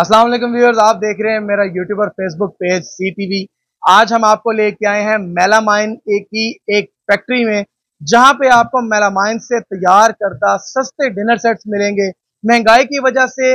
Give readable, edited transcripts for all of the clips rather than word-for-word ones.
अस्सलाम वालेकुम व्यूअर्स, आप देख रहे हैं मेरा यूट्यूब और फेसबुक पेज सी टीवी। आज हम आपको लेके आए हैं मेलामाइन की एक फैक्ट्री में, जहां पे आपको मेलामाइन से तैयार करता सस्ते डिनर सेट्स मिलेंगे। महंगाई की वजह से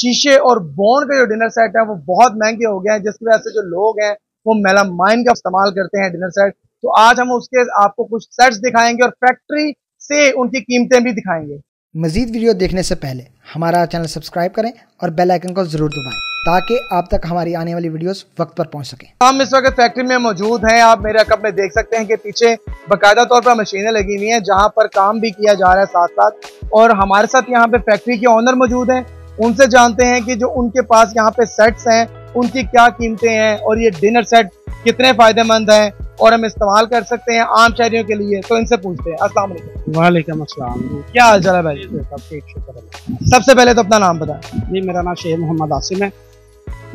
शीशे और बोन के जो डिनर सेट है वो बहुत महंगे हो गए हैं, जिसकी वजह से जो लोग हैं वो मेलामाइन का इस्तेमाल करते हैं डिनर सेट। तो आज हम उसके आपको कुछ सेट्स दिखाएंगे और फैक्ट्री से उनकी कीमतें भी दिखाएंगे। मजीद वीडियो देखने से पहले हमारा चैनल सब्सक्राइब करें और बेल आइकन को जरूर दबाएं ताकि आप तक हमारी आने वाली वीडियोस वक्त पर पहुंच सकें। हम इस वक्त फैक्ट्री में मौजूद हैं। आप मेरे कप में देख सकते हैं कि पीछे बाकायदा तौर पर मशीनें लगी हुई हैं, जहां पर काम भी किया जा रहा है साथ साथ। और हमारे साथ यहाँ पे फैक्ट्री के ऑनर मौजूद हैं, उनसे जानते हैं कि जो उनके पास यहाँ पे सेट्स हैं उनकी क्या कीमतें हैं और ये डिनर सेट कितने फायदेमंद हैं और हम इस्तेमाल कर सकते हैं आम शहरियों के लिए। तो इनसे पूछते हैं। अस्सलाम वालेकुम। वालेकुम अस्सलाम। क्या हाल चाल है भाई? सब ठीक, शुक्र। सबसे पहले तो अपना नाम बताएं। जी, मेरा नाम शेख मोहम्मद आसिम है।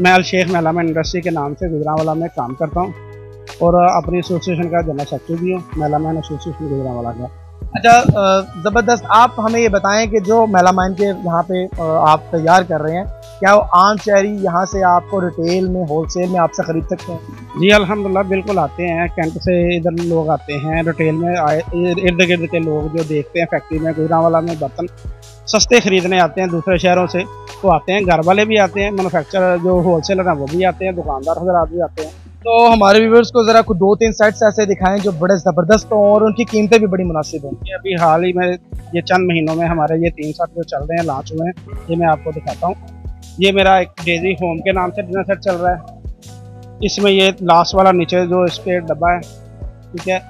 मैं अल शेख मेलामिन इंडस्ट्री के नाम से गुजरांवाला में काम करता हूँ और अपनी एसोसिएशन का जनरल सेक्रेटरी भी हूँ, मेलामाइन एसोसिएशन गुजरांवाला का। अच्छा, ज़बरदस्त। आप हमें ये बताएं कि जो मेलामाइन के यहाँ पे आप तैयार कर रहे हैं, क्या वो आम शहरी यहाँ से आपको रिटेल में, होलसेल में आपसे ख़रीद सकते हैं? जी अल्हम्दुलिल्लाह, बिल्कुल आते हैं। कैंट से इधर लोग आते हैं, रिटेल में आए, इर्द गिर्द के लोग जो देखते हैं फैक्ट्री में गुजरांवाला में बर्तन सस्ते ख़रीदने आते हैं दूसरे शहरों से, तो आते हैं। घर वाले भी आते हैं, मैनुफैक्चरर जो होलसेलर हैं वो भी आते हैं, दुकानदार हज़रात भी आते हैं। तो हमारे व्यूवर्स को ज़रा कुछ 2-3 सेट्स ऐसे दिखाएं जो बड़े ज़बरदस्त हों और उनकी कीमतें भी बड़ी मुनासिब हों। अभी हाल ही में ये चंद महीनों में हमारे ये 3 सेट जो चल रहे हैं, लॉन्च हुए हैं, ये मैं आपको दिखाता हूँ। ये मेरा एक डेजी होम के नाम से डिनर सेट चल रहा है। इसमें ये लास्ट वाला नीचे जो इस पर डब्बा है, ठीक है,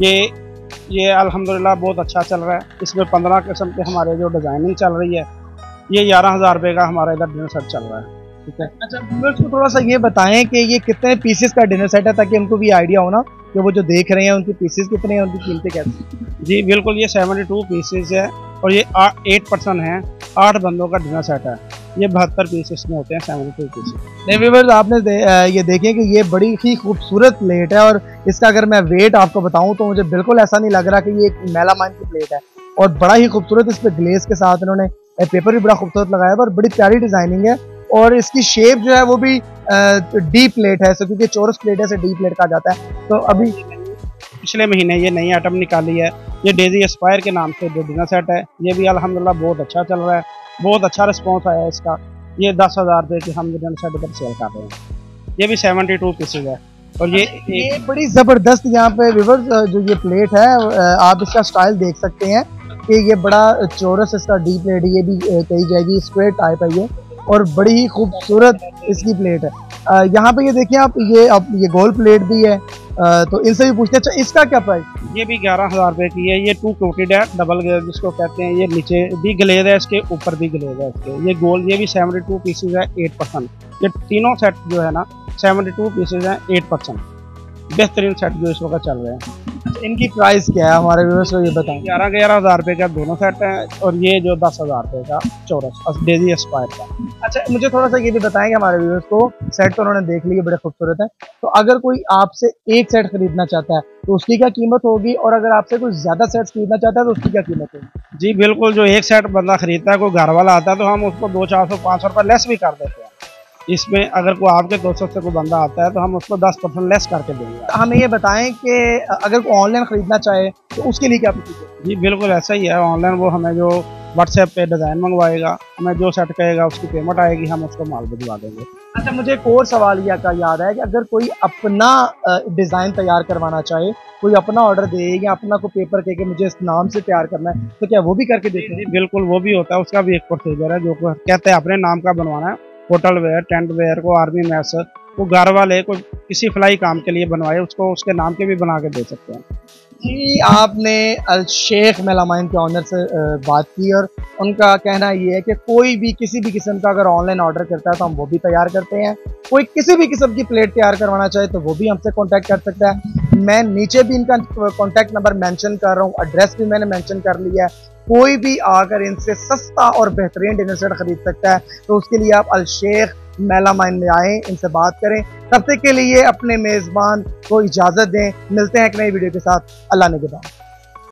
ये अल्हम्दुलिल्लाह बहुत अच्छा चल रहा है। इसमें 15 किस्म के हमारे जो डिज़ाइनिंग चल रही है, ये 11,000 रुपये का हमारा इधर डिनर सेट चल रहा है, ठीक है। अच्छा, व्यूअर्स को थोड़ा सा ये बताएं कि ये कितने पीसेस का डिनर सेट है, ताकि उनको भी आइडिया हो ना कि वो जो देख रहे हैं उनके पीसेस कितने हैं, उनकी कीमतें कैसी हैं। जी बिल्कुल, ये 72 पीसेस है और ये 8 पर्सन हैं, 8 बंदों का डिनर सेट है। ये 72 पीस इसमें होते हैं, 72 पीस। नहीं व्यूअर्स, आपने ये देखें कि ये बड़ी ही खूबसूरत प्लेट है और इसका अगर मैं वेट आपको बताऊं तो मुझे बिल्कुल ऐसा नहीं लग रहा कि ये एक मेलामाइन की प्लेट है और बड़ा ही खूबसूरत। इस पर ग्लेस के साथ इन्होंने पेपर भी बड़ा खूबसूरत लगाया है और बड़ी प्यारी डिज़ाइनिंग है और इसकी शेप जो है वो भी डी प्लेट है, क्योंकि चौरस प्लेट है, इसे डी प्लेट कहा जाता है। तो अभी पिछले महीने ये नई आइटम निकाली है, ये डेजी एक्सपायर के नाम से जो डिनर सेट है, ये भी अलहमदिल्ला बहुत अच्छा चल रहा है, बहुत अच्छा रिस्पॉन्स आया है इसका। ये 10,000 रुपये की हम डिनर सेट पर सेल कर रहे हैं। ये भी 72 पीसेज है और ये बड़ी ज़बरदस्त यहाँ पे व्यूअर्स जो ये प्लेट है, आप इसका स्टाइल देख सकते हैं कि ये बड़ा चौरस इसका डी प्लेट ये भी कही जाएगी, स्क्वायर टाइप है ये और बड़ी ही खूबसूरत इसकी प्लेट है। यहाँ पे ये देखिए आप, ये गोल प्लेट भी है। तो इनसे भी पूछते हैं। अच्छा, इसका क्या प्राइस? ये भी 11,000 रुपये की है। ये 2 कोटेड है, डबल ग्लेज जिसको कहते हैं। ये नीचे भी ग्लेज है, इसके ऊपर भी ग्लेज है इसके। ये गोल, ये भी 72 पीसेज है, 8 पर्सन। ये तीनों सेट जो है ना 72 पीसेज हैं, 8 पर्सन। बेहतरीन सेट जो इस वक्त चल रहे हैं। इनकी प्राइस क्या है, हमारे व्यूअर्स को ये बताएं। 11,000 रुपये का दोनों सेट है और ये जो 10,000 रुपये का चौरस डेजी एक्सपायर का। अच्छा, मुझे थोड़ा सा ये भी बताएं कि हमारे व्यूअर्स को सेट तो उन्होंने देख लिए, बड़े खूबसूरत हैं, तो अगर कोई आपसे एक सेट खरीदना चाहता है तो उसकी क्या कीमत होगी और अगर आपसे कोई ज़्यादा सेट्स खरीदना चाहता है तो उसकी क्या कीमत होगी? जी बिल्कुल, जो एक सेट बंदा खरीदता है, कोई घर वाला आता है, तो हम उसको 200-400-500 रुपये लेस भी कर देते हैं इसमें। अगर कोई आपके 200 से कोई बंदा आता है तो हम उसको 10% लेस करके देंगे। हमें ये बताएं कि अगर कोई ऑनलाइन ख़रीदना चाहे तो उसके लिए क्या पूछेंगे? जी बिल्कुल ऐसा ही है, ऑनलाइन वो हमें जो व्हाट्सएप पे डिज़ाइन मंगवाएगा, हमें जो सेट कहेगा उसकी पेमेंट आएगी, हम उसको माल भिजवा देंगे। अच्छा, मुझे एक और सवाल यह का याद है कि अगर कोई अपना डिज़ाइन तैयार करवाना चाहे, कोई अपना ऑर्डर दे या अपना को पेपर कह के मुझे इस नाम से तैयार करना है, तो क्या वो भी करके देते हैं? बिल्कुल, वो भी होता है, उसका भी एक प्रोसीजर है। जो कहते हैं अपने नाम का बनवाना है, होटल वेयर, टेंट वेयर को, आर्मी मैस को, घर वाले को, किसी फ्लाई काम के लिए बनवाए उसको उसके नाम के भी बना के दे सकते हैं। जी, आपने अल शेख मेलामाइन के ऑनर से बात की और उनका कहना ये है कि कोई भी किसी भी किस्म का अगर ऑनलाइन ऑर्डर करता है तो हम वो भी तैयार करते हैं। कोई किसी भी किस्म की प्लेट तैयार करवाना चाहे तो वो भी हमसे कॉन्टैक्ट कर सकता है। मैं नीचे भी इनका कॉन्टैक्ट नंबर मैंशन कर रहा हूँ, एड्रेस भी मैंने मैंशन कर लिया है। कोई भी आकर इनसे सस्ता और बेहतरीन डिनर सेट खरीद सकता है, तो उसके लिए आप अल शेख मेलामाइन में आएँ, इनसे बात करें। तब तक के लिए अपने मेज़बान को इजाज़त दें। मिलते हैं एक नई वीडियो के साथ। अल्लाह ने के बाद।